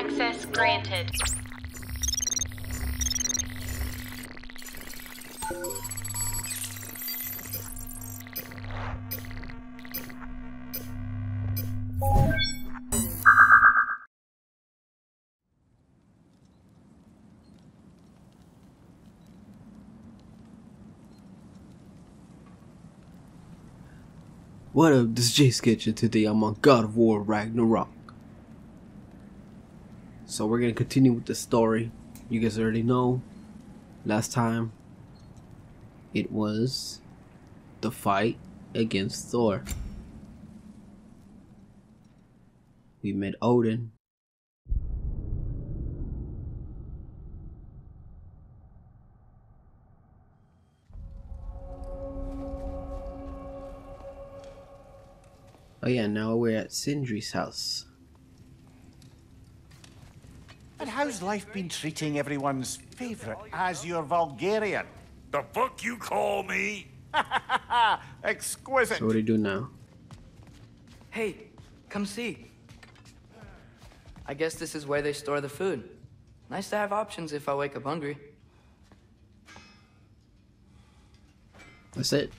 Access granted. What up, this is Jay Sketcher. Today I'm on God of War Ragnarok. So we're gonna continue with the story. You guys already know, last time it was the fight against Thor. We met Odin. Oh yeah, now we're at Sindri's house. And how's life been treating everyone's favorite as your Vulgarian? The fuck you call me? Exquisite. So what do you do now? Hey, come see. I guess this is where they store the food. Nice to have options if I wake up hungry. That's it.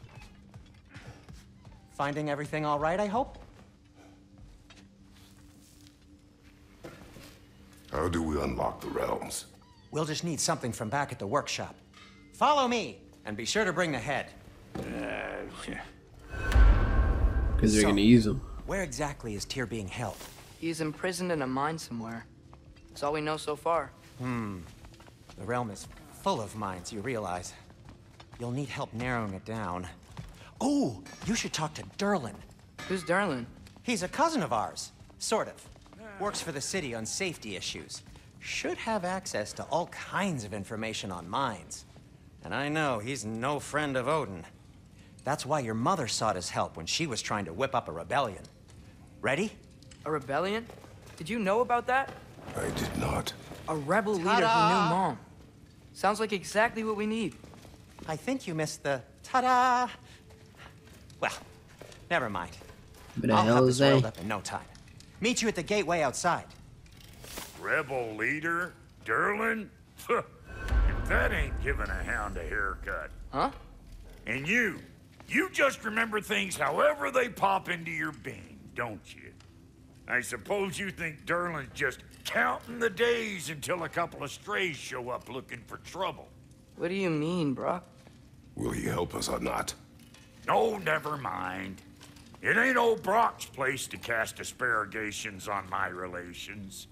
Finding everything all right, I hope? How do we unlock the realms? We'll just need something from back at the workshop. Follow me, and be sure to bring the head. Because they're gonna use him. Where exactly is Tyr being held? He's imprisoned in a mine somewhere. That's all we know so far. The realm is full of mines, you realize. You'll need help narrowing it down. Oh, you should talk to Durlin. Who's Durlin? He's a cousin of ours, sort of. Works for the city on safety issues. Should have access to all kinds of information on mines. And I know he's no friend of Odin. That's why your mother sought his help when she was trying to whip up a rebellion. Ready? A rebellion? Did you know about that? I did not. A rebel leader who knew Mom. Sounds like exactly what we need. I think you missed the ta-da. Well, never mind. I'll have this world up in no time. Meet you at the gateway outside. Rebel leader? Durlin? If that ain't giving a hound a haircut. Huh? And you just remember things however they pop into your bean, don't you? I suppose you think Durlin's just counting the days until a couple of strays show up looking for trouble. What do you mean, Brok? Will he help us or not? Oh, never mind. It ain't old Brock's place to cast aspergations on my relations.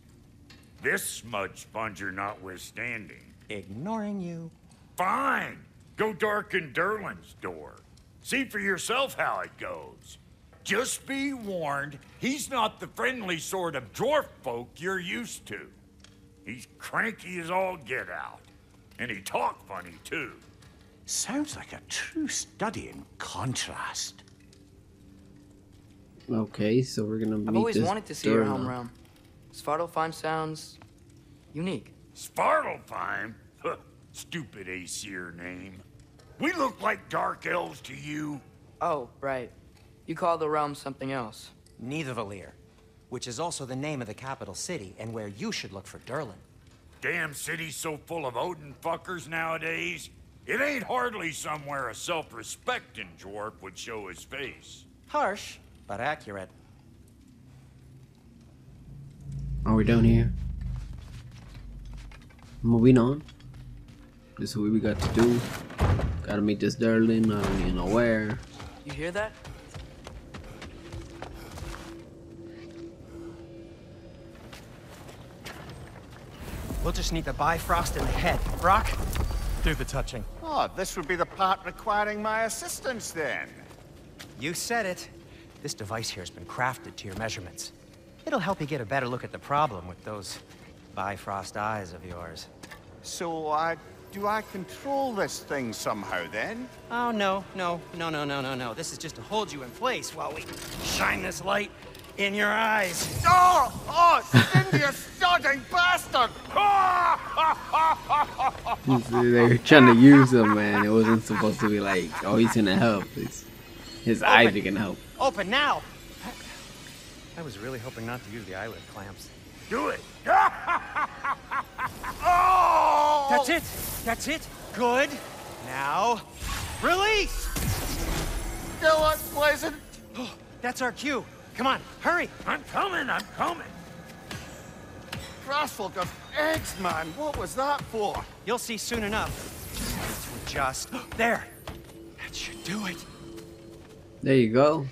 This smudge sponger notwithstanding. Ignoring you. Fine. Go darken Durlin's door. See for yourself how it goes. Just be warned, he's not the friendly sort of dwarf folk you're used to. He's cranky as all get out. And he talk funny, too. Sounds like a true study in contrast. Okay, so we're gonna meet this. I've always wanted to see your home realm. Svartalfheim sounds unique. Svartalfheim? Stupid Aesir name. We look like dark elves to you. Oh, right. You call the realm something else. Nidavellir, which is also the name of the capital city and where you should look for Durlin. Damn city's so full of Odin fuckers nowadays. It ain't hardly somewhere a self-respecting dwarf would show his face. Harsh, but accurate. Are we down here? Moving on. This is what we got to do. Gotta meet this Durlin. I don't even know where. You hear that? We'll just need the Bifrost in the head. Brok? Do the touching. Oh, this would be the part requiring my assistance, then. You said it. This device here has been crafted to your measurements. It'll help you get a better look at the problem with those Bifrost eyes of yours. So, do I control this thing somehow, then? Oh, no. This is just to hold you in place while we shine this light in your eyes. Oh, Cindy, you sodding bastard! They were trying to use him, man. It wasn't supposed to be like, oh, he's gonna help. His eyes are gonna help. Open now! I was really hoping not to use the eyelid clamps. do it. Oh! That's it. That's it. Good. Now, release! Still unpleasant. Oh, that's our cue. Come on, hurry. I'm coming. I'm coming. Crossfolk of eggs, man. What was that for? You'll see soon enough. To adjust. There. That should do it. There you go.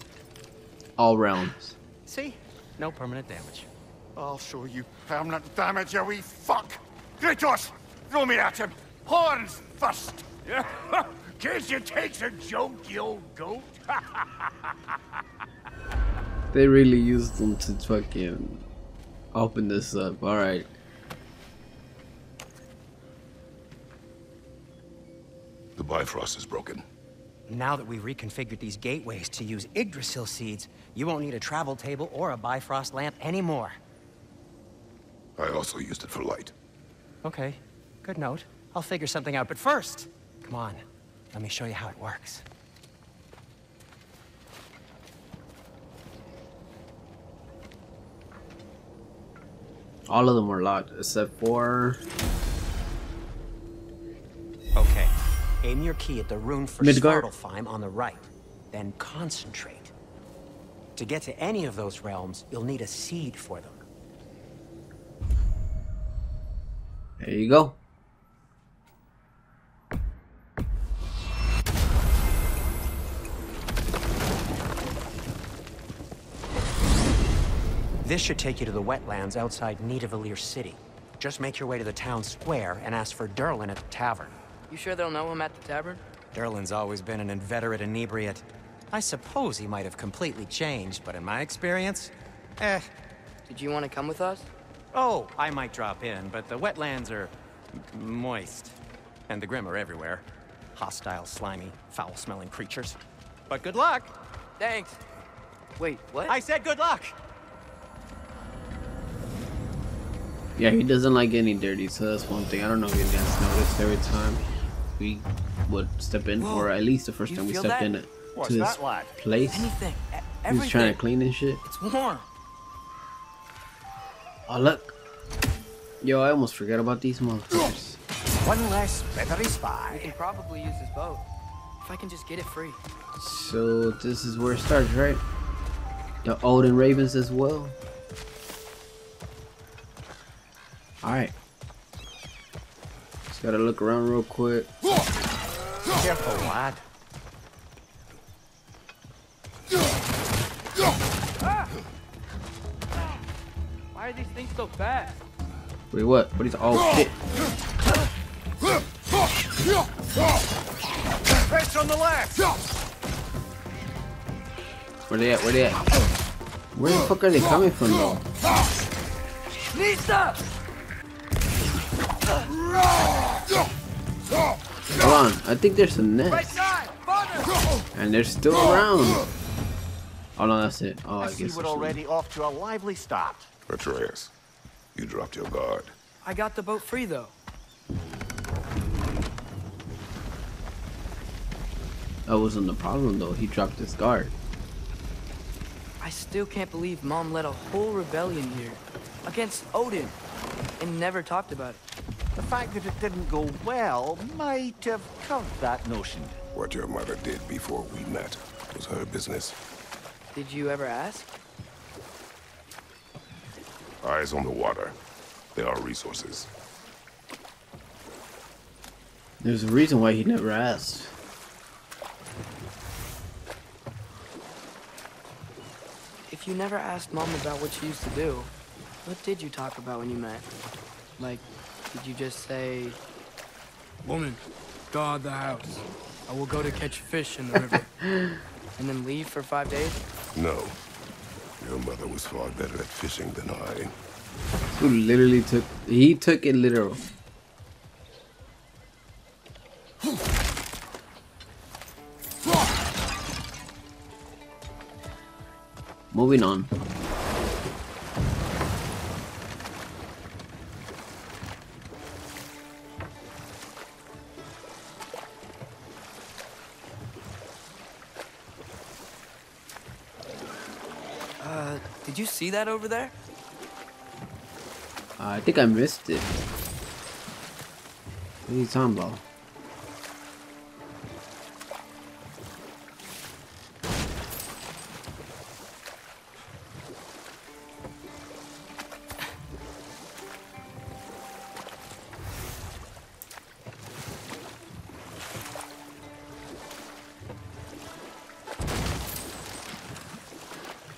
All rounds. See? No permanent damage. I'll show you permanent damage, you wee fuck! Kratos! Throw me at him! Horns first! Yeah. Can't you take a joke, you old goat? They really used them to fucking open this up, alright. The Bifrost is broken. Now that we've reconfigured these gateways to use Yggdrasil seeds, you won't need a travel table or a Bifrost lamp anymore. I also used it for light. Okay, good note. I'll figure something out, but first, come on, let me show you how it works. All of them were locked, except for... Okay, aim your key at the rune for Svartalfheim on the right, then concentrate. To get to any of those realms, you'll need a seed for them. There you go. This should take you to the wetlands outside Nidavellir City. Just make your way to the town square and ask for Durlin at the tavern. You sure they'll know him at the tavern? Durlin's always been an inveterate inebriate. I suppose he might have completely changed, but in my experience, eh. Did you want to come with us? Oh, I might drop in, but the wetlands are moist. And the Grim are everywhere. Hostile, slimy, foul-smelling creatures. But good luck! Thanks. Wait, what? I said good luck! Yeah, he doesn't like getting dirty, so that's one thing. I don't know if you guys noticed every time we would step in, or at least the first time we stepped in to this place. He was trying to clean and shit. It's warm. Oh, look. Yo, I almost forgot about these motherfuckers. One less feathery spy. We can probably use this boat. If I can just get it free. So, this is where it starts, right? The Odin Ravens as well. Alright. Just gotta look around real quick. Careful, lad. Why are these things so fast? Wait, what? What is all shit? Press on the left. Where they at? Where they at? Where the fuck are they coming from, though? Come on, I think there's a nest. And they're still around. Oh no, that's it. Oh, I guess we're already off to a lively start. Atreus, you dropped your guard. I got the boat free, though. That wasn't the problem, though. He dropped his guard. I still can't believe Mom led a whole rebellion here. Against Odin. And never talked about it. The fact that it didn't go well might have covered that notion. What your mother did before we met was her business. Did you ever ask? Eyes on the water. They are resources. There's a reason why he never asked. If you never asked Mom about what she used to do, what did you talk about when you met? Like, did you just say... Woman, guard the house. I will go to catch fish in the river. And then leave for 5 days? No. Your mother was far better at fishing than I. Who literally took... He took it literal. Moving on. Did you see that over there? I think I missed it. What are you talking about?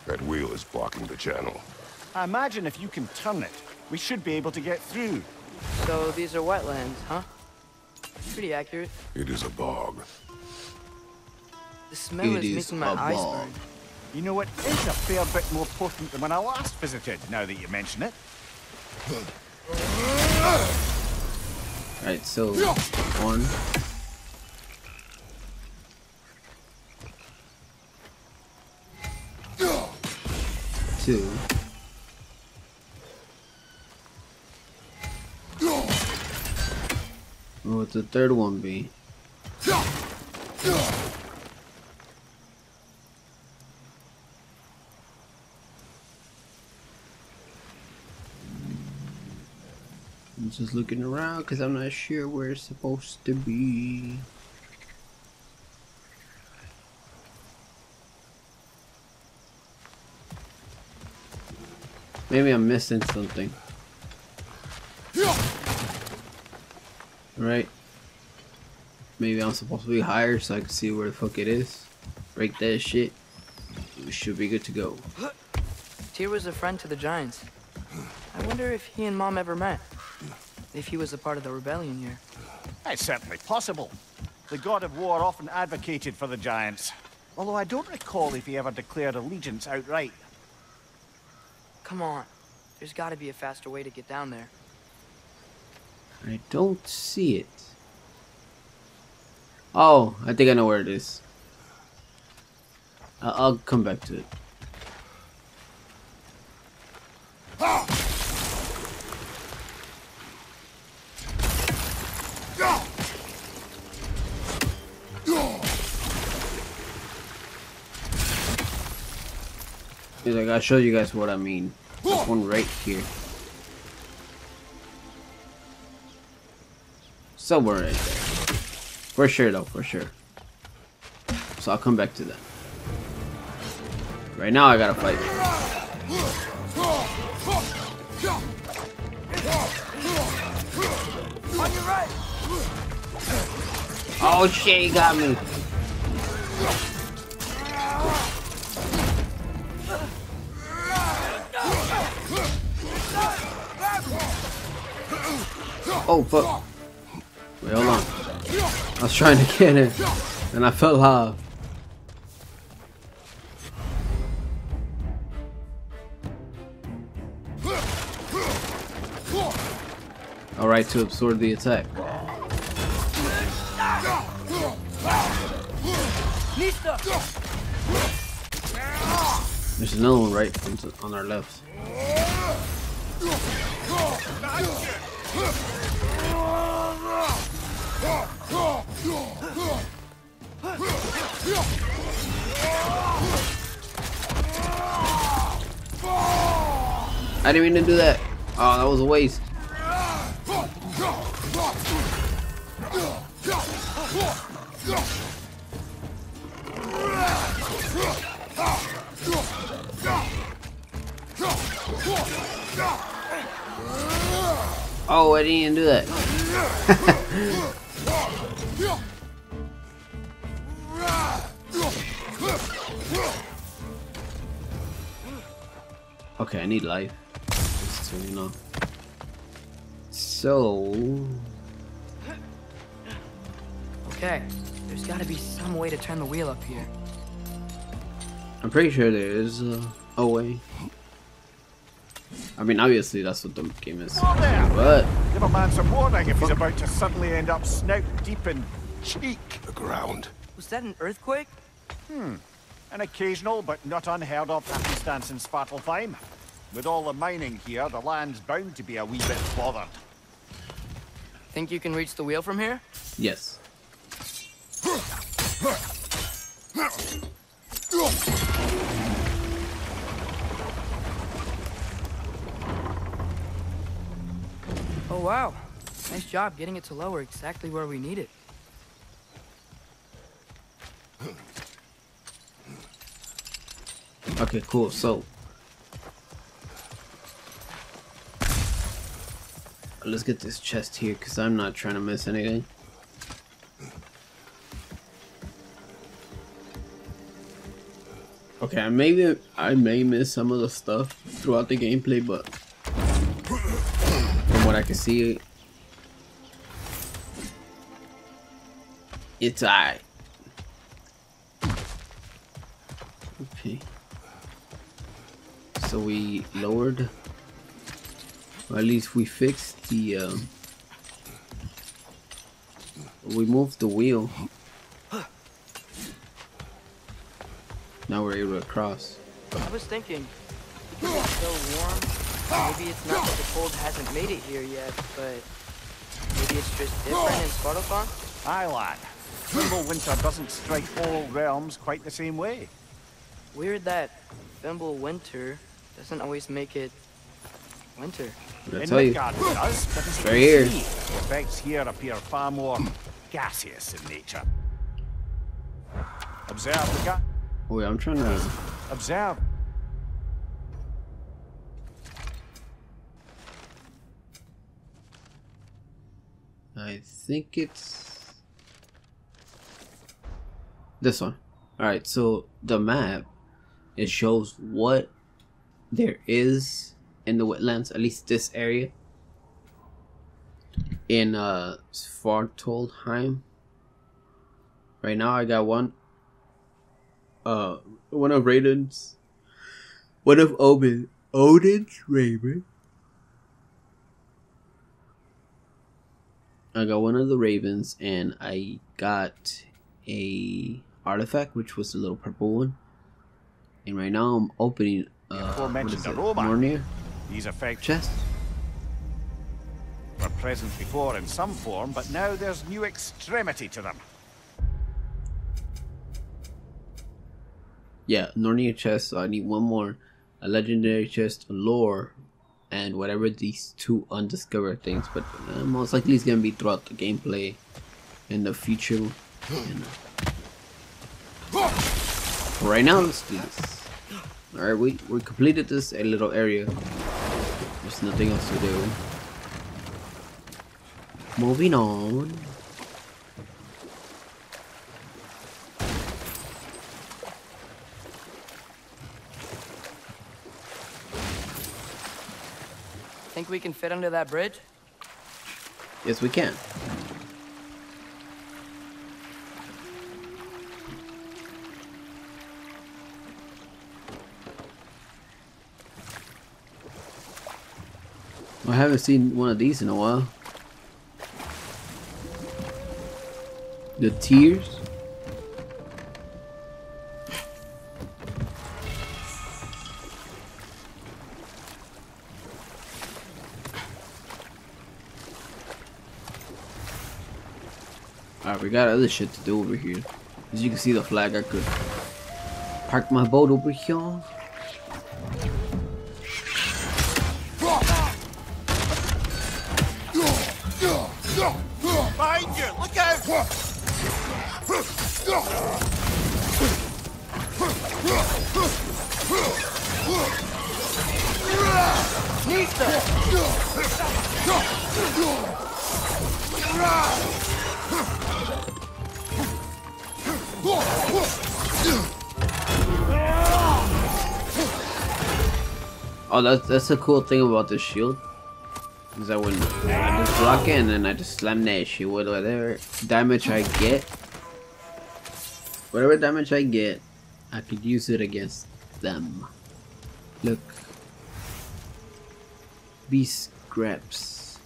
That wheel is blocking the channel. I imagine if you can turn it, we should be able to get through. So these are wetlands, huh? Pretty accurate. It is a bog. The smell is making my eyes burn. You know, it is a fair bit more potent than when I last visited, now that you mention it. Alright, so one. Two. What would the third one be? I'm just looking around because I'm not sure where it's supposed to be. Maybe I'm missing something. Right? Maybe I'm supposed to be higher so I can see where the fuck it is. Break that shit. We should be good to go. Tyr was a friend to the giants. I wonder if he and Mom ever met. If he was a part of the rebellion here. That's certainly possible. The God of War often advocated for the giants. Although I don't recall if he ever declared allegiance outright. Come on. There's gotta be a faster way to get down there. I don't see it. Oh, I think I know where it is. I'll come back to it. Like, I'll show you guys what I mean. This one right here. Somewhere right there. For sure though, for sure. So I'll come back to that. Right now I gotta fight. On your right. Oh shit, he got me. Oh fuck. Wait, hold on. I was trying to get it, and I fell off. Alright, to absorb the attack. There's another one right on our left. I didn't mean to do that. Oh, that was a waste. Oh, I didn't even do that. Okay, I need life. So, you know. So. Okay, there's gotta be some way to turn the wheel up here. I'm pretty sure there is a way. I mean, obviously, that's what the game is. Oh, but. Give a man some warning if he's about to suddenly end up snout deep in cheek. The ground. Was that an earthquake? An occasional but not unheard of happenstance in Svartalfheim. With all the mining here, the land's bound to be a wee bit bothered. Think you can reach the wheel from here? Yes. Wow, nice job getting it to lower exactly where we need it. Okay, cool. So let's get this chest here because I'm not trying to miss anything. Okay, I may miss some of the stuff throughout the gameplay, but from what I can see, it's alright. Okay. So we lowered, or at least we fixed the, we moved the wheel. Now we're able to cross. I was thinking, because it's so warm, maybe it's not that the cold hasn't made it here yet, but maybe it's just different in Svartalfheim? Aye, lad. Fimbul Winter doesn't strike all realms quite the same way. Weird that Fimbul Winter doesn't always make it winter. I'll tell you. Right here. The effects here appear far more gaseous in nature. Observe the gas. Wait, I'm trying to observe. I think it's this one. All right, so the map, it shows what there is in the wetlands, at least this area in Svartalfheim. Right now I got one of Raiden's, one of Odin's raven. I got one of the ravens and I got a artifact, which was the little purple one. And right now I'm opening Nornir. These effects chest were present before in some form, but now there's new extremity to them. Yeah, Nornir chest, so I need one more. A legendary chest, a lore, and whatever these two undiscovered things, but most likely it's gonna be throughout the gameplay in the future. Right now let's do this. Alright, we completed this a little area. There's nothing else to do. Moving on. Think we can fit under that bridge? Yes, we can. I haven't seen one of these in a while. The tears. Alright, we got other shit to do over here. As you can see the flag, I could park my boat over here. Behind you, look out! Oh, that's a cool thing about this shield. Because I just block it and then I just slam that shit with whatever damage I get. Whatever damage I get, I could use it against them. Look. Beast scraps.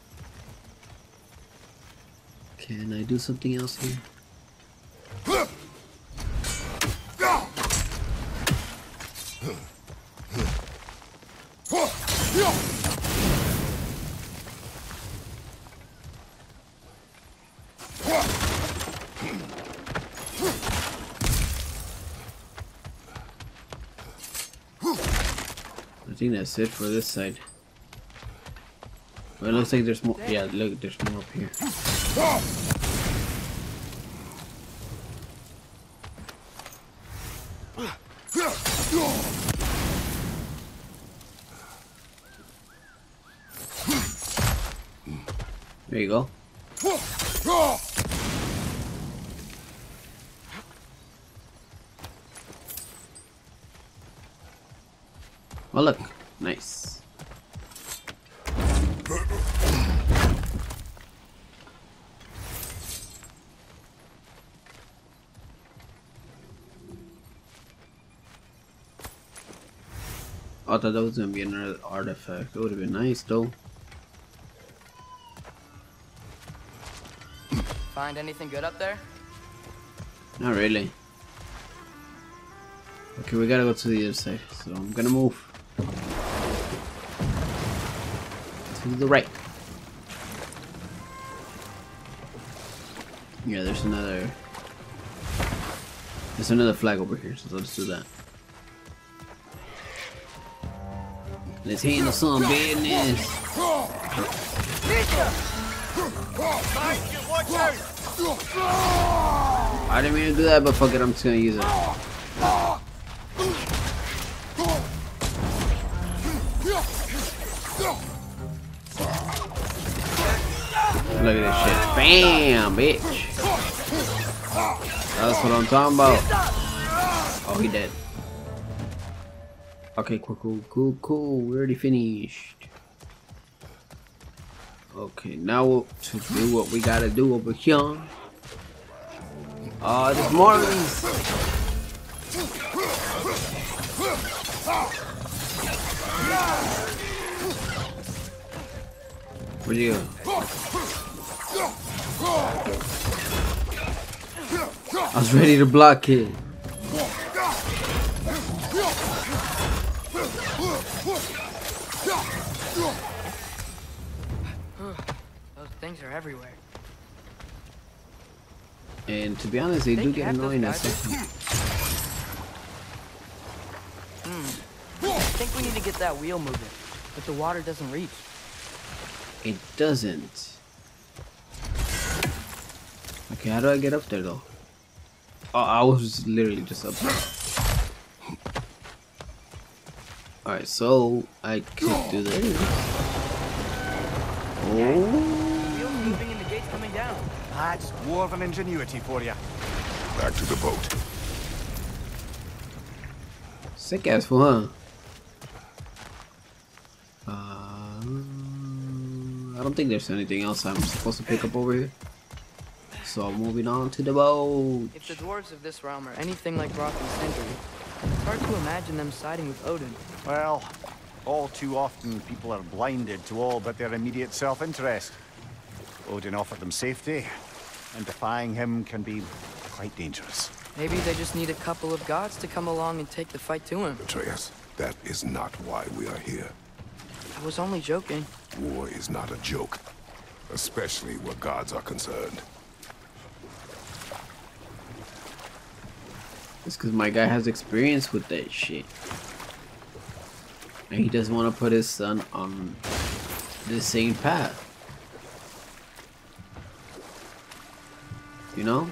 Can I do something else here? I think that's it for this side. But it looks like there's more. Yeah, look, there's more up here. There you go. Oh look, nice. I thought that was gonna be another artifact. It would have been nice though. Find anything good up there? Not really. Okay, we gotta go to the other side, so I'm gonna move to the right. Yeah, there's another flag over here, so let's do that. Let's handle some business. I didn't mean to do that, but fuck it, I'm just gonna use it. Look at this shit. Bam, bitch. That's what I'm talking about. Oh, he dead. Okay, cool. We already finished. Okay, now we'll to do what we gotta do over here. There's more of these. Where'd you go? I was ready to block it. Those things are everywhere. And to be honest, they do get annoying at times. I think we need to get that wheel moving, but the water doesn't reach. It doesn't. Okay, how do I get up there though? Oh, I was literally just up there. Alright, so I could do this. Oh, moving and the gates coming down. That's war of an ingenuity for you. Back to the boat. Sick ass fool, huh? I don't think there's anything else I'm supposed to pick up over here. So moving on to the boat. If the dwarves of this realm are anything like Brok and Sindri, it's hard to imagine them siding with Odin. Well, all too often people are blinded to all but their immediate self-interest. Odin offered them safety, and defying him can be quite dangerous. Maybe they just need a couple of gods to come along and take the fight to him. Atreus, that is not why we are here. I was only joking. War is not a joke, especially where gods are concerned. It's because my guy has experience with that shit. And he doesn't want to put his son on the same path. You know?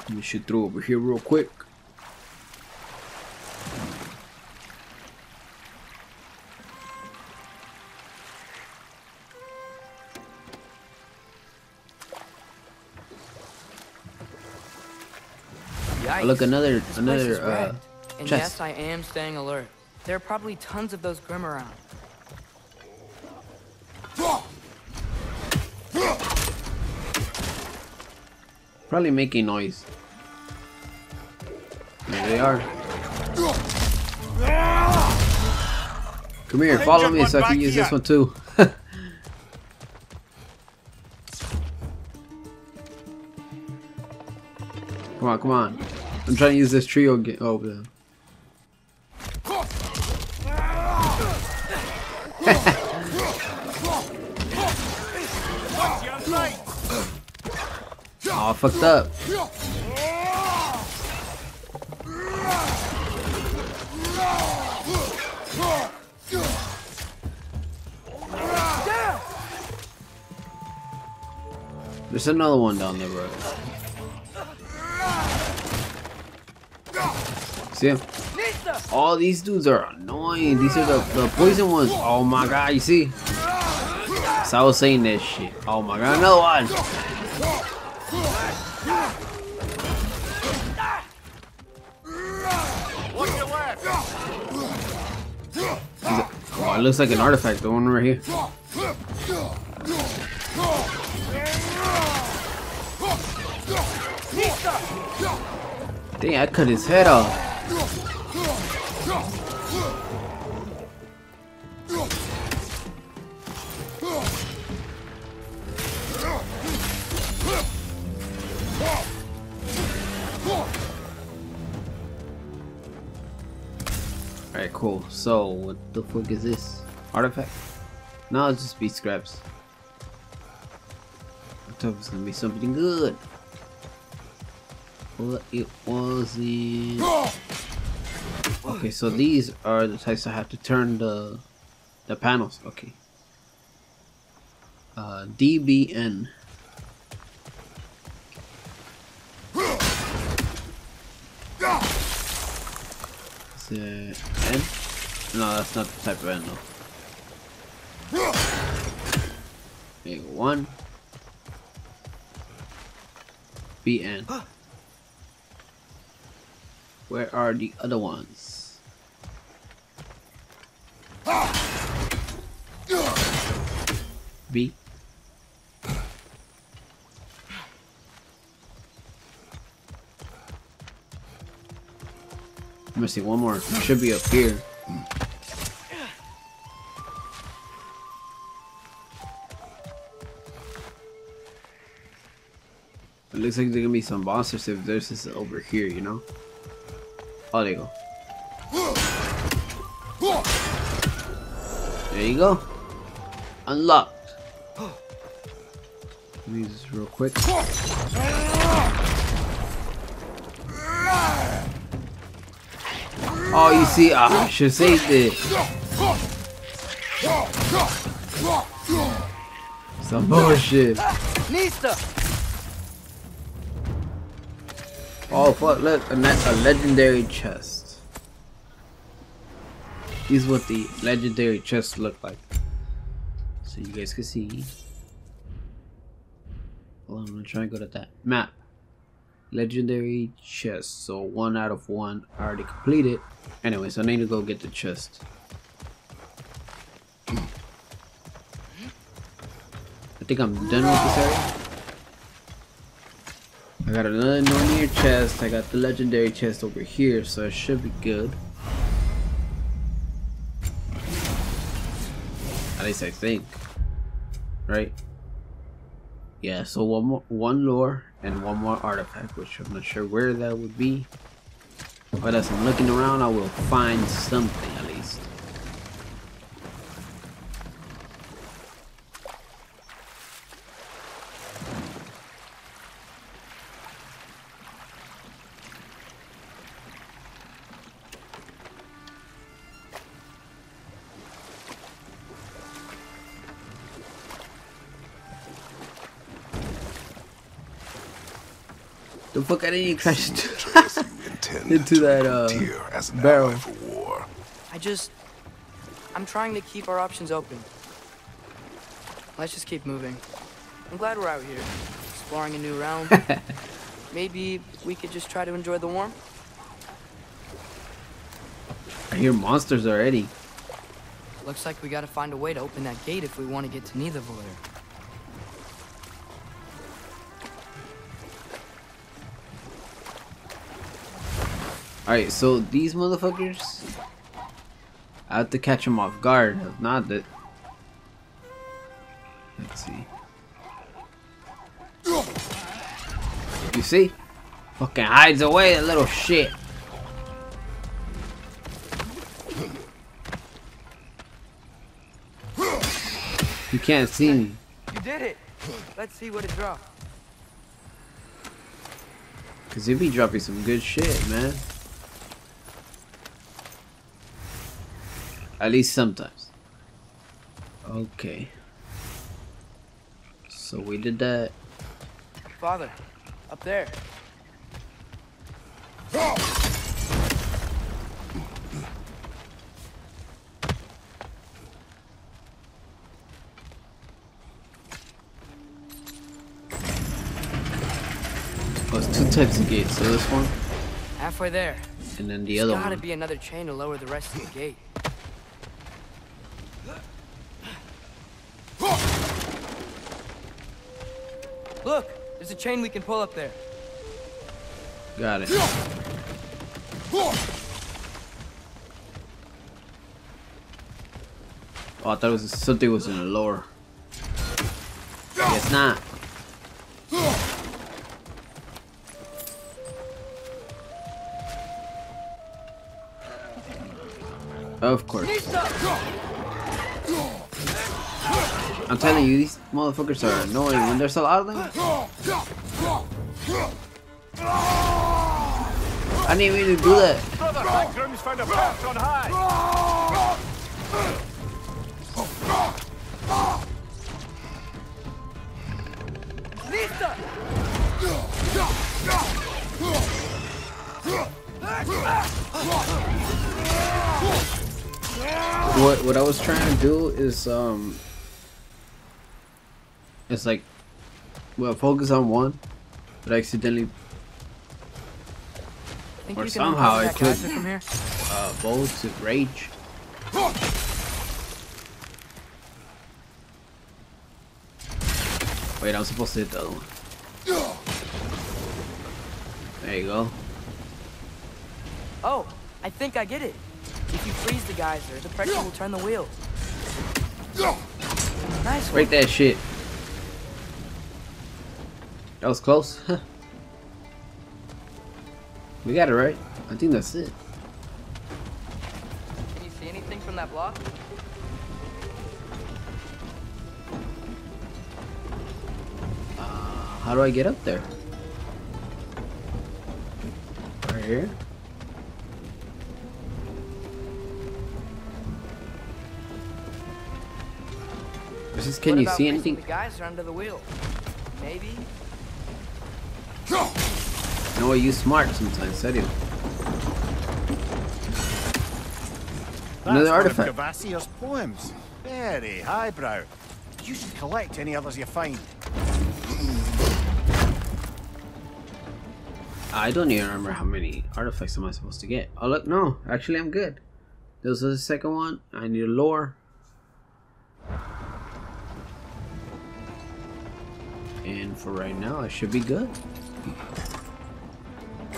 Let me shoot through over here real quick. Look, another and chest. Yes, I am staying alert. There are probably tons of those Grimm around. Probably making noise. There they are. Come here, follow me so I can use this one too. Come on, come on. I'm trying to use this trio again. Oh, yeah. Aw, fucked up. There's another one down the road. See him? All these dudes are annoying. These are the poison ones. Oh my god, you see? So I was saying that shit. Oh my god, another one. Oh, it looks like an artifact, the one right here. Dang, I cut his head off. Alright, cool. So, what the fuck is this? Artifact? No, it's just beat scraps. I thought it's gonna be something good. Well, it wasn't. Okay, so these are the types I have to turn the panels. Okay. DBN. Is it N? No, that's not the type of N though. Okay, one. BN. Where are the other ones? B. I'm gonna see one more. It should be up here. It looks like there's gonna be some monsters if there's this over here, you know? Oh, there you go. There you go. Unlocked. Let me use this real quick. Oh, you see, I should save it. Some bullshit. Oh fuck, look, and that's a legendary chest. This is what the legendary chests look like. So you guys can see. Hold on, I'm gonna try and go to that map. Legendary chest. So 1 out of 1 already completed. Anyway, so I need to go get the chest. I think I'm done with this area. I got another no-near chest, I got the legendary chest over here, so it should be good. At least I think. Right? Yeah, so one lore and one more artifact, which I'm not sure where that would be. But as I'm looking around, I will find something at least. The fuck, I didn't even crash into that barrel. I'm trying to keep our options open. Let's just keep moving. I'm glad we're out here, exploring a new realm. Maybe we could just try to enjoy the warmth. I hear monsters already. Looks like we gotta find a way to open that gate if we want to get to Nidavellir. Alright, so these motherfuckers, I have to catch them off guard. If not, that. Let's see. You see? Fucking hides away, that little shit. You can't see me. You did it. Let's see what it dropped. Cause it be dropping some good shit, man. At least sometimes. Okay. So we did that. Father, up there. Oh, it's two types of gates. So this one, halfway there, and then the other one. There's gotta be another chain to lower the rest of the gate. Look, there's a chain we can pull up there. Got it. Oh, I thought it was something was in the lower. It's not. Of course. I'm telling you, these motherfuckers are annoying when they're so loud. I didn't mean to do that. What I was trying to do is it's like, well, focus on one, but I accidentally or somehow I clicked both to rage. Wait, I'm supposed to hit the other one. There you go. Oh, I think I get it. If you freeze the geyser, the pressure will turn the wheel. Nice. Break that shit. That was close. We got it right. I think that's it. Can you see anything from that block? How do I get up there? Right here? Just, can you see anything? The guys are under the wheel. Maybe. No, you smart sometimes, I do. Another artifact. Of Gavassier's poems. Very highbrow. You should collect any others you find. I don't even remember how many artifacts am I supposed to get. Oh look, no, actually I'm good. This is the second one. I need a lore. And for right now, I should be good.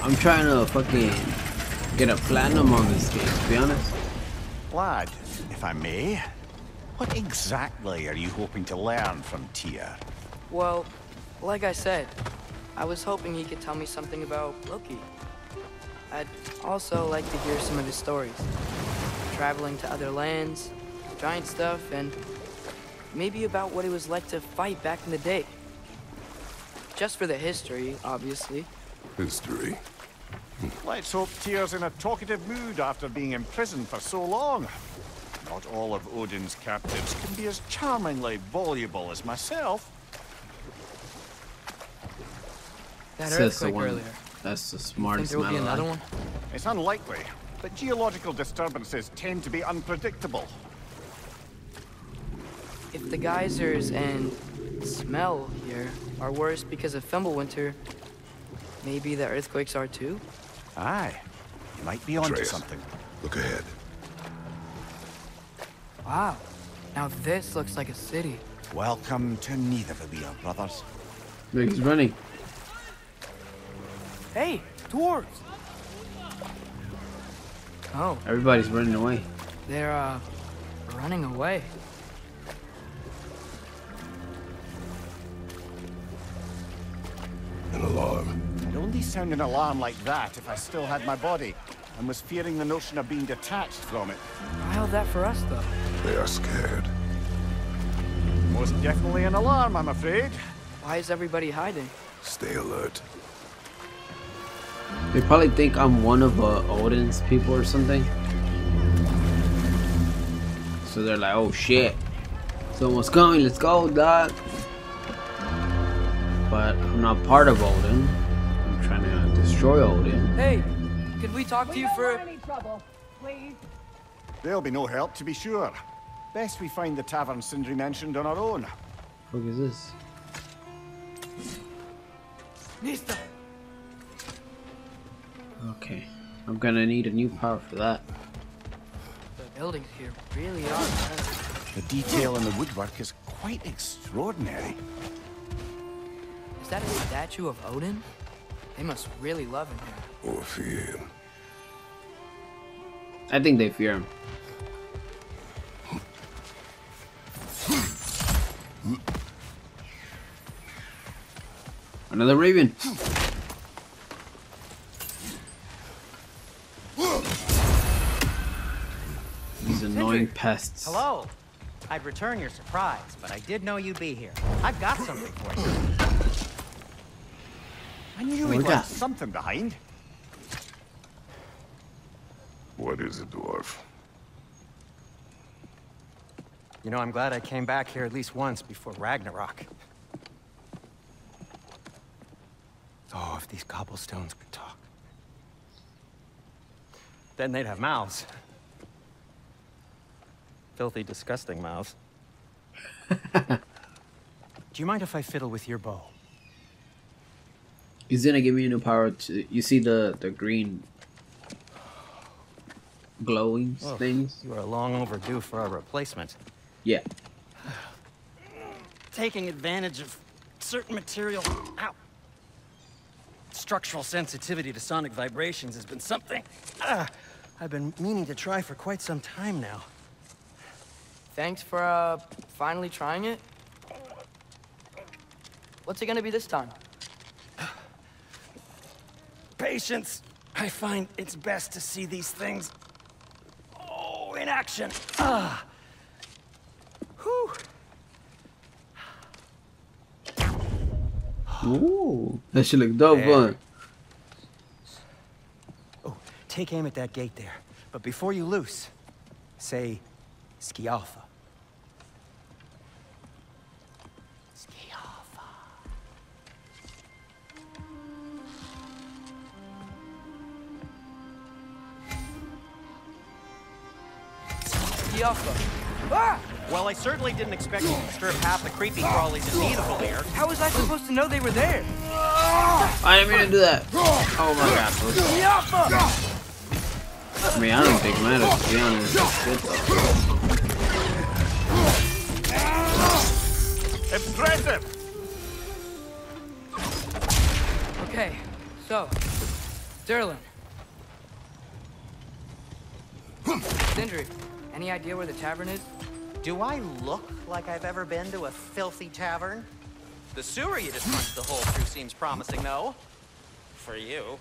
I'm trying to fucking get a platinum on this game, to be honest. Lad, if I may, what exactly are you hoping to learn from Tyr? Well, like I said, I was hoping he could tell me something about Loki. I'd also like to hear some of his stories. Traveling to other lands, giant stuff, and maybe about what it was like to fight back in the day. Just for the history, obviously. History. Let's hope Tyr's in a talkative mood after being imprisoned for so long. Not all of Odin's captives can be as charmingly voluble as myself. That earthquake earlier. That's the smartest man alive. It's unlikely, but geological disturbances tend to be unpredictable. If the geysers and smell here are worse because of Fimbul Winter, maybe the earthquakes are too? Aye. You might be onto something. Look ahead. Wow. Now this looks like a city. Welcome to Nidavellir, brothers. Look, he's running. Hey, dwarves! Oh. Everybody's running away. They're, running away. An alarm. I'd only sound an alarm like that if I still had my body and was fearing the notion of being detached from it. Why held that for us, though? They are scared. Most definitely an alarm, I'm afraid. Why is everybody hiding? Stay alert. They probably think I'm one of Odin's people or something. So they're like, oh shit. Someone's coming, let's go, dog. but I'm not part of Odin. I'm trying to destroy Odin. Hey, can we talk to you for any trouble, please? There'll be no help, to be sure. Best we find the tavern Sindri mentioned on our own. What is this? Nista. Okay, I'm gonna need a new power for that. The buildings here really are nice. The detail in the woodwork is quite extraordinary. Is that a statue of Odin? They must really love him here. Or fear him. I think they fear him. Another raven. These annoying pests. Hello. I'd return your surprise, but I did know you'd be here. I've got something for you. I knew we left something behind. What is it, dwarf? You know, I'm glad I came back here at least once before Ragnarok. Oh, if these cobblestones could talk. Then they'd have mouths. Filthy, disgusting mouths. Do you mind if I fiddle with your bow? He's gonna give me a new power to... You see the green... glowing things? You are long overdue for a replacement. Yeah. Taking advantage of certain material... Ow. Structural sensitivity to sonic vibrations has been something I've been meaning to try for quite some time now. Thanks for finally trying it. What's it gonna be this time? Patience. I find it's best to see these things in action. Whew. Ooh, that should look dope, huh? Oh, take aim at that gate there. But before you loose, say Skialfa. Skialfa. Skialfa. Ah! Well, I certainly didn't expect you to disturb half the creepy crawlies in Nidavellir. How was I supposed to know they were there? I didn't mean to do that. Oh my god. I mean, I don't think it matters, to be honest. It's good though. Impressive! Okay, so, Durlin. Sindri. Any idea where the tavern is? Do I look like I've ever been to a filthy tavern? The sewer you just punched the hole through seems promising, though. For you.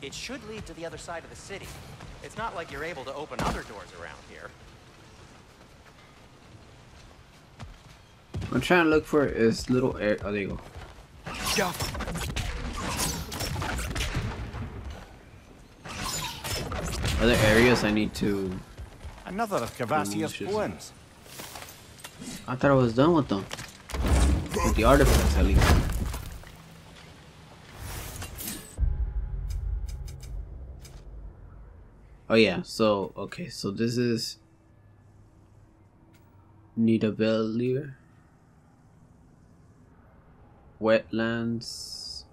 It should lead to the other side of the city. It's not like you're able to open other doors around here. I'm trying to look for this little air. Oh, there you go. Jump. Are there areas I need to... Another of Cavassier's poems. I thought I was done with them. With the artifacts, at least. Oh yeah, so, okay, so this is... Nidavellir. Wetlands.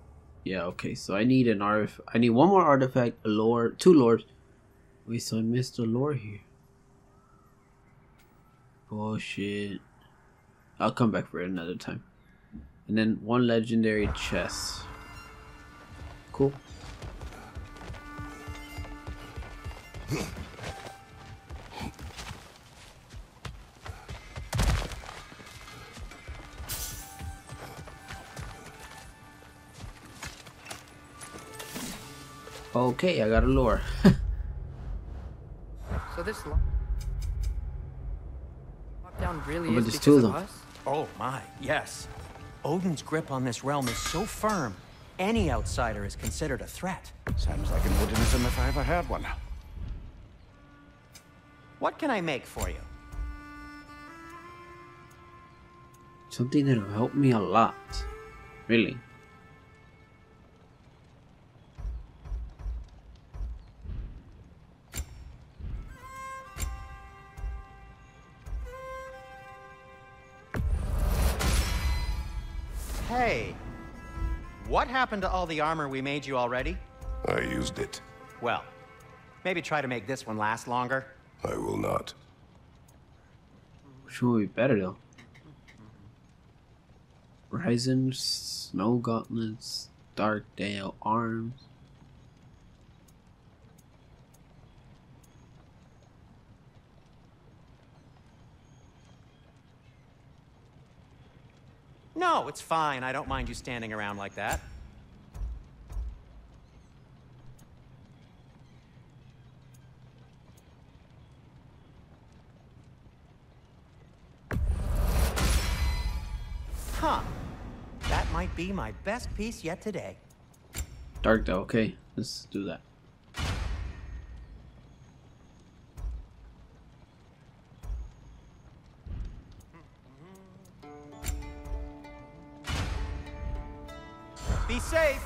Yeah, okay, so I need an artifact. I need one more artifact, a lore, two lores. Wait, so I missed the lore here. Bullshit. I'll come back for it another time. And then one legendary chest. Cool. Okay, I got a lore. So this lore. Really but there's two of them. Oh my, yes. Odin's grip on this realm is so firm, any outsider is considered a threat. Sounds like an Odinism if I ever heard one. What can I make for you? Something that'll help me a lot. Really? Hey, what happened to all the armor we made you already? I used it. Well, maybe try to make this one last longer. I will not. Should be better though. Horizon, snow gauntlets, dark dale arms. No, it's fine. I don't mind you standing around like that. Huh. That might be my best piece yet today. Dark though, okay. Let's do that. Be safe.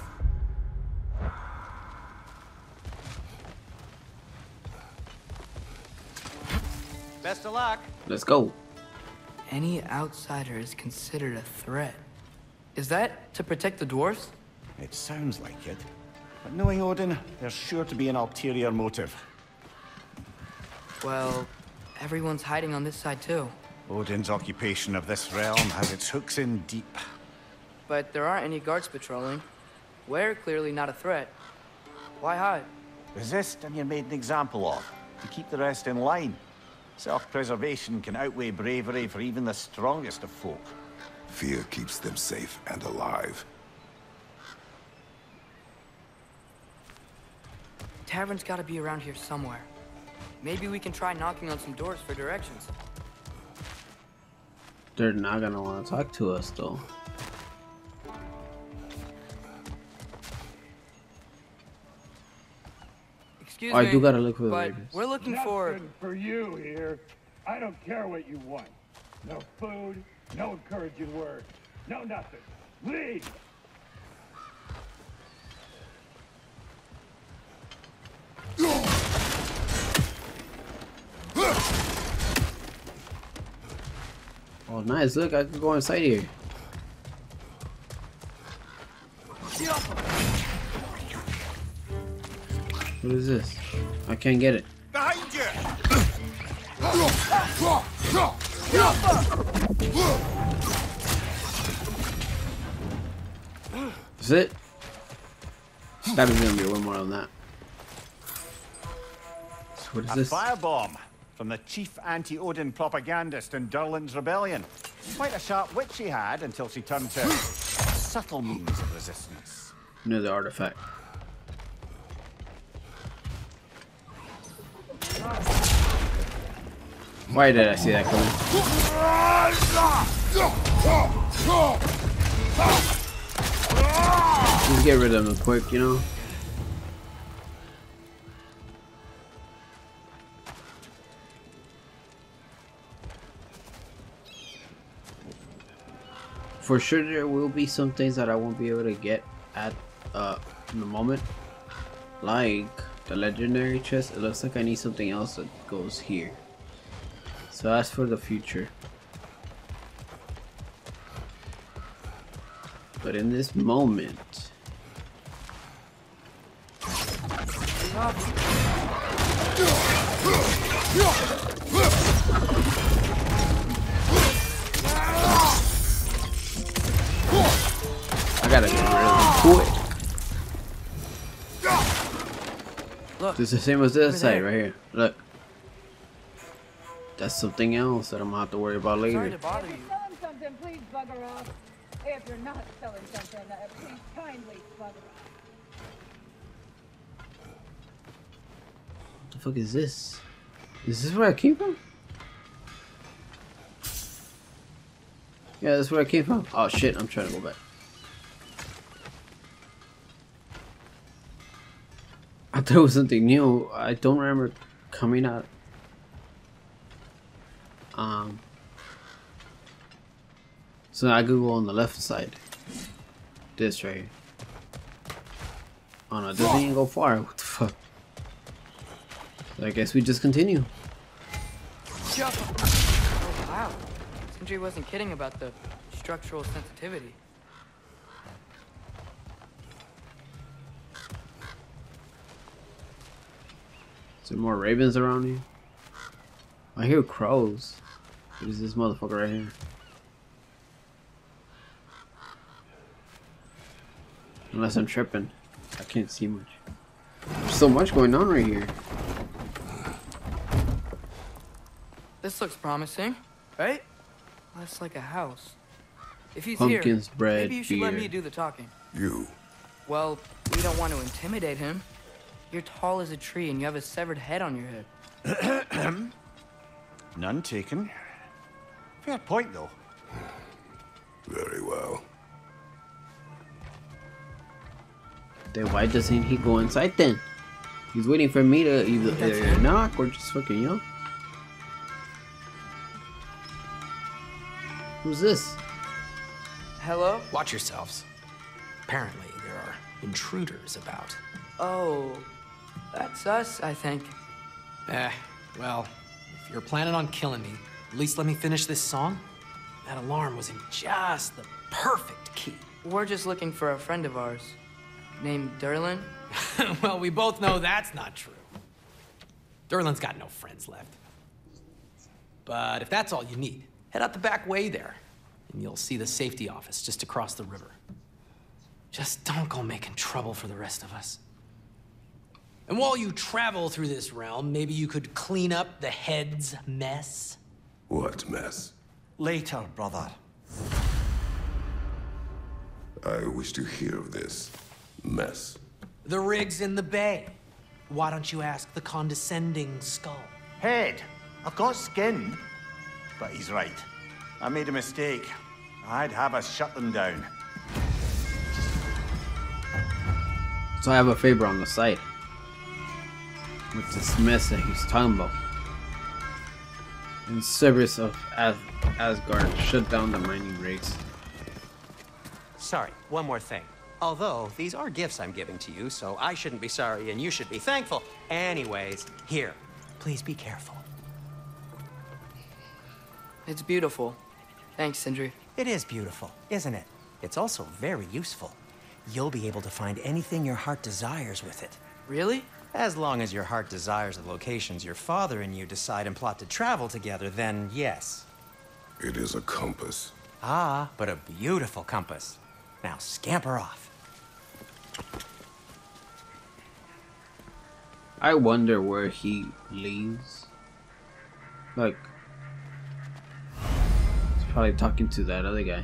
Best of luck. Let's go. Any outsider is considered a threat. Is that to protect the dwarves? It sounds like it. But knowing Odin, there's sure to be an ulterior motive. Well, everyone's hiding on this side too. Odin's occupation of this realm has its hooks in deep. But there aren't any guards patrolling. We're clearly not a threat. Why hide? Resist and you're made an example of. To keep the rest in line. Self-preservation can outweigh bravery for even the strongest of folk. Fear keeps them safe and alive. Tavern's gotta be around here somewhere. Maybe we can try knocking on some doors for directions. They're not gonna want to talk to us though. Excuse me, I do gotta look for the ladies. We're looking for you here. I don't care what you want. No food, no encouraging words, no nothing. Leave. Oh, nice! Look, I can go inside here. What is this? I can't get it. Behind you! That's it? That is gonna be one more on that. So what is this? A firebomb from the chief anti-Odin propagandist in Durlin's rebellion. Quite a sharp wit she had until she turned to subtle means of resistance. Another artifact. Why did I see that coming? Just get rid of him quick, you know? For sure there will be some things that I won't be able to get at in the moment. Like the legendary chest, it looks like I need something else that goes here. So that's for the future. But in this moment, I gotta get rid of it. Look, it's the same as this side right here. Look. That's something else that I'm gonna have to worry about later. If you're selling something, please bugger off. If you're not selling something, please kindly bugger off. What the fuck is this? Is this where I came from? Yeah, that's where I came from. Oh shit, I'm trying to go back. I thought it was something new. I don't remember coming out. So I could go on the left side. this right here. Oh no, it doesn't even go far. What the fuck? So I guess we just continue. Oh wow. Sindri wasn't kidding about the structural sensitivity. Is there more ravens around here? I hear crows. What is this motherfucker right here? Unless I'm tripping. I can't see much. There's so much going on right here. This looks promising, right? That's like a house. If he's Pumpkins, here, bread, maybe you should let me do the talking. You. Well, we don't want to intimidate him. You're tall as a tree and you have a severed head on your head. None taken. Fair point, though. Very well. Then why doesn't he go inside then? He's waiting for me to either knock or just fucking yell. Who's this? Hello? Watch yourselves. Apparently there are intruders about. Oh, that's us, I think. Well, if you're planning on killing me, at least let me finish this song. That alarm was in just the perfect key. We're just looking for a friend of ours. Named Durlin? Well, we both know that's not true. Durlin's got no friends left. But if that's all you need, head out the back way there, and you'll see the safety office just across the river. Just don't go making trouble for the rest of us. And while you travel through this realm, maybe you could clean up the head's mess. What mess? Later, brother. I wish to hear of this mess. The rig's in the bay. Why don't you ask the condescending skull? Head. I've got skin. But he's right. I made a mistake. I'd have us shut them down. So I have a favor on the site. What's this mess that he's talking about? In service of Asgard, shut down the mining rigs. Sorry, one more thing. Although, these are gifts I'm giving to you, so I shouldn't be sorry and you should be thankful. Anyways, here, please be careful. It's beautiful. Thanks, Sindri. It is beautiful, isn't it? It's also very useful. You'll be able to find anything your heart desires with it. Really? As long as your heart desires the locations your father and you decide and plot to travel together, then yes. It is a compass. Ah, but a beautiful compass. Now scamper off. I wonder where he leaves. Like, he's probably talking to that other guy.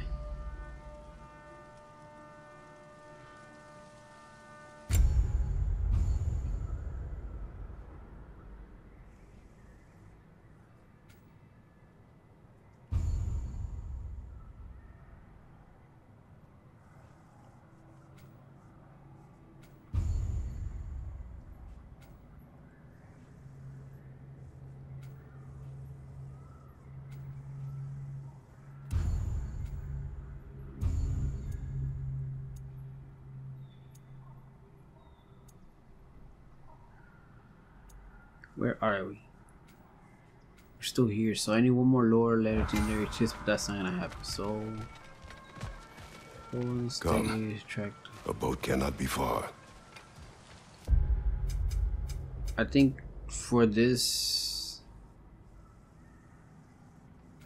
Where are we? We're still here, so I need one more lore legendary chest, but that's not gonna happen. So, come. A boat cannot be far. I think for this,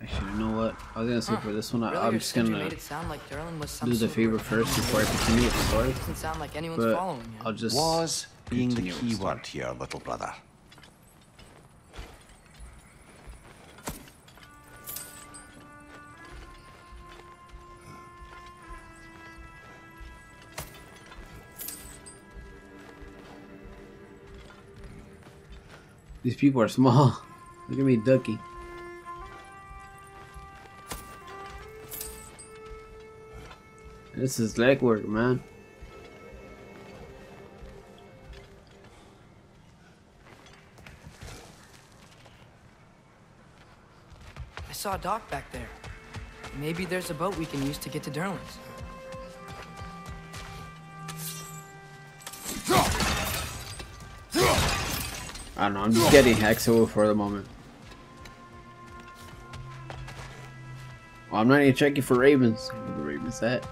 actually, you know what? I was gonna say for this one, I'm just gonna do the favor first before I continue with the story. Doesn't sound like anyone's following you. I'll just was being the key word here, little brother. These people are small. Look at me, ducky. This is legwork, man. I saw a dock back there. Maybe there's a boat we can use to get to Durlin's. I don't know, I'm just getting Hexo for the moment. Well, I'm not even checking for Ravens. Where the Ravens at?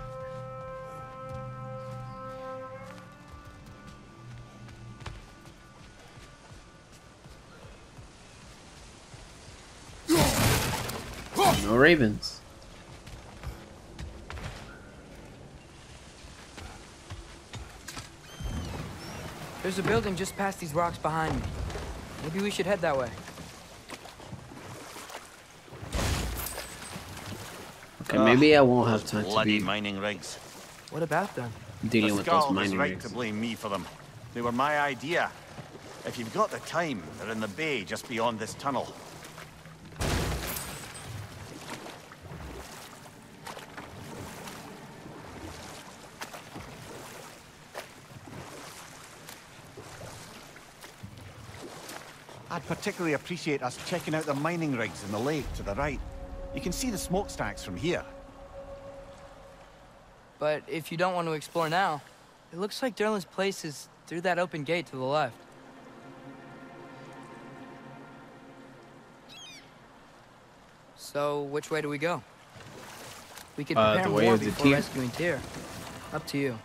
No Ravens. There's a building just past these rocks behind me. Maybe we should head that way. Okay, maybe I won't have time to be mining rigs. What about them? Dealing with those mining rigs. The Skald is right to blame me for them. They were my idea. If you've got the time, they're in the bay just beyond this tunnel. I'd particularly appreciate us checking out the mining rigs in the lake to the right. You can see the smokestacks from here. But if you don't want to explore now, it looks like Durlin's place is through that open gate to the left. So, which way do we go? We could prepare more before rescuing Tyr. Up to you.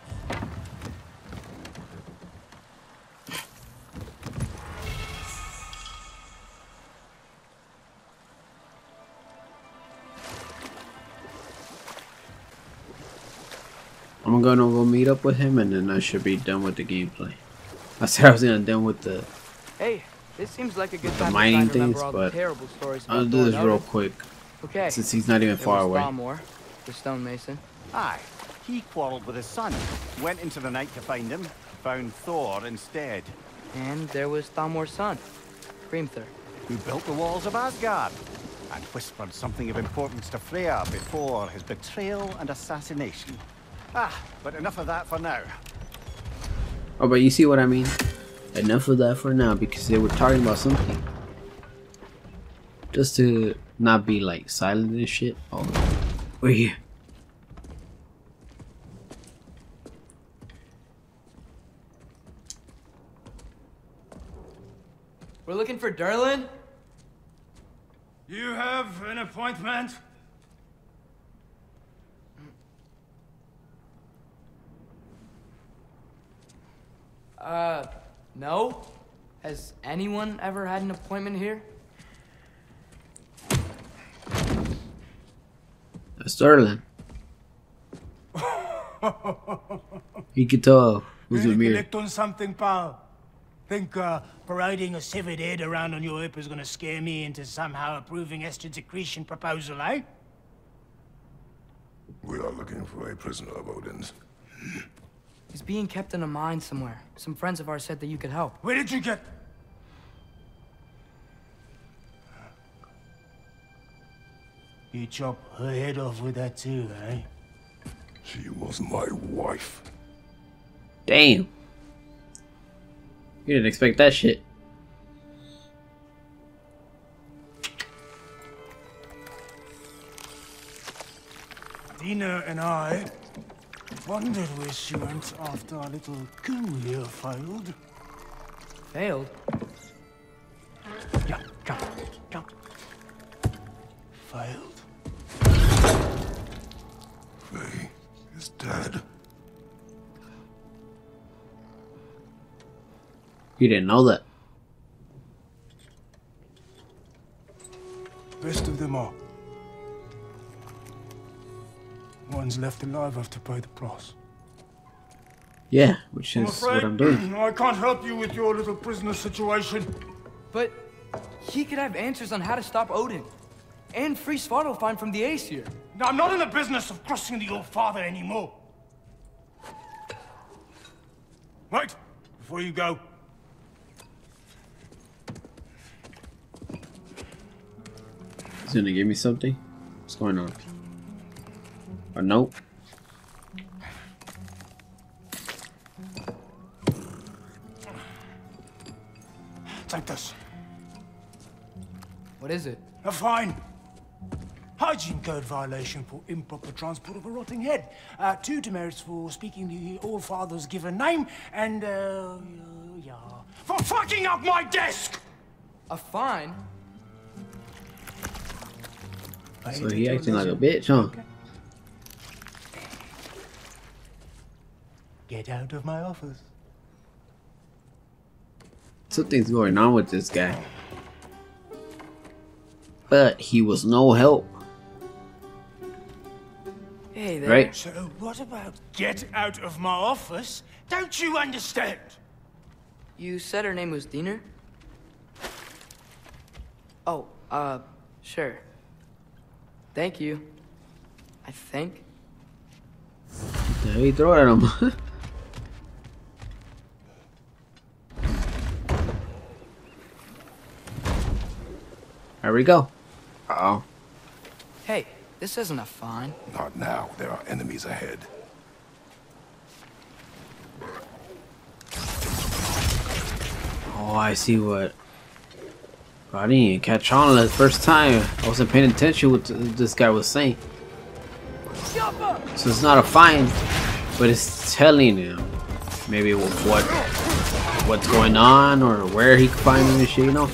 I'm gonna go meet up with him and then I should be done with the gameplay. I said I was gonna done with the this seems like a good time mining things, but I'll do this real quick. Okay. Since he's not even far away. Thamur, the stonemason. Aye. He quarreled with his son. Went into the night to find him. Found Thor instead. And there was Thamur's son, Freymther, who built the walls of Asgard and whispered something of importance to Freya before his betrayal and assassination. Ah, but enough of that for now. Oh, but you see what I mean? Enough of that for now, because they were talking about something. Just to not be like silent and shit. Oh, we're here. We're looking for Durlin? You have an appointment? No? Has anyone ever had an appointment here? That's Durlin. You can tell who's with me. Collect on something, pal. Think parading a severed head around on your hip is gonna scare me into somehow approving Estrid's accretion proposal, eh? We are looking for a prisoner of Odin's. He's being kept in a mine somewhere. Some friends of ours said that you could help. Where did you get? You chop her head off with that too, eh? She was my wife. Damn. You didn't expect that shit. Dina and I wondered where she went after our little coup here failed. Failed? Yeah, come. Failed. Frey is dead. You didn't know that. Best of them all. One's left alive have to pay the price. Yeah, which is what I'm doing. I can't help you with your little prisoner situation. But he could have answers on how to stop Odin and free Svartalfheim from the Aesir. Now, I'm not in the business of crossing the old father anymore. Wait, before you go. He's gonna give me something? What's going on? Oh, nope. Take this. What is it? A fine. Hygiene code violation for improper transport of a rotting head. 2 demerits for speaking the All Father's given name, and for fucking up my desk! A fine? So he acting like a bitch, huh? Get out of my office. Something's going on with this guy. But he was no help. Hey there. Right? So what about get out of my office? Don't you understand? You said her name was Dina? Oh, sure. Thank you. I think. What did he throw at him? There we go. Uh-oh. Hey, this isn't a fine. Not now. There are enemies ahead. Oh, I see what... Bro, I didn't even catch on the first time. I wasn't paying attention to what this guy was saying. So it's not a fine, but it's telling him maybe what's going on or where he can find him and shit, you know?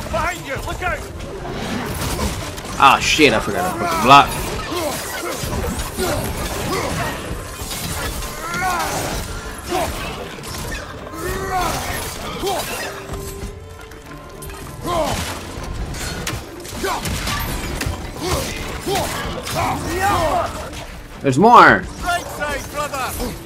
Behind you, look out! Ah, oh, shit, I forgot to put the block. There's more! Right side, brother!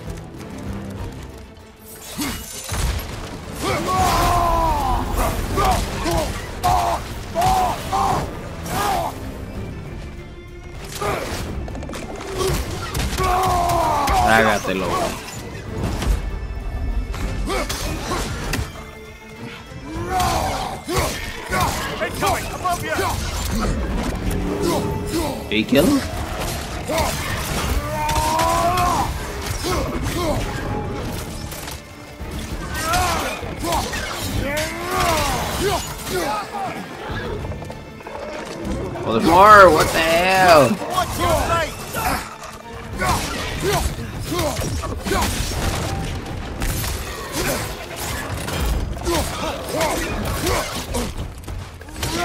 Trágate, loco. Did he kill him? Oh, there's more! What the hell?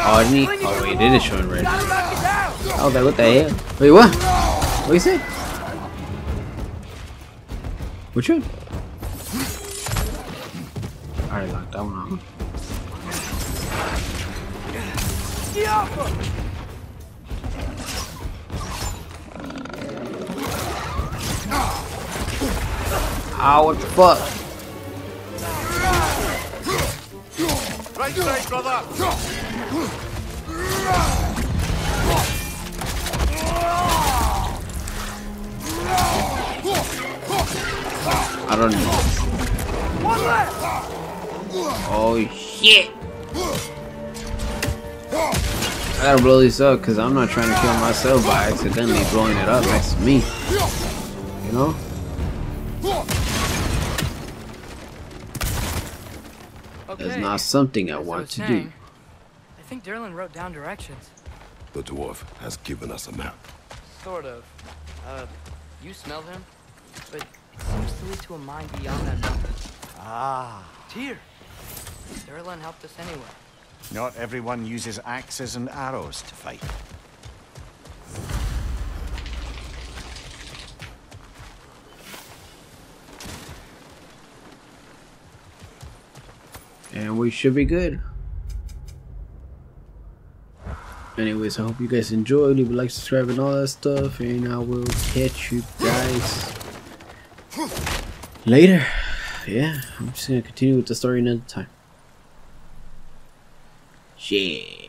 Oh, didn't he? Oh, wait, it is showing red. Oh, that, what the hell? Wait, what? What you say? Which one? Alright, lock that one on. Ow, what the fuck? Right side, brother! I don't know. One left! Oh shit! I gotta blow this up because I'm not trying to kill myself by accidentally blowing it up next to me. You know? Okay. That's not something I want to do. I think Durlin wrote down directions. The dwarf has given us a map. Sort of. You smell him, but it seems to lead to a mine beyond that map. Ah. Tyr. Durlin helped us anyway. Not everyone uses axes and arrows to fight. And we should be good. Anyways, I hope you guys enjoyed. Leave a like, subscribe, and all that stuff. And I will catch you guys later. Yeah, I'm just gonna continue with the story another time. Shit.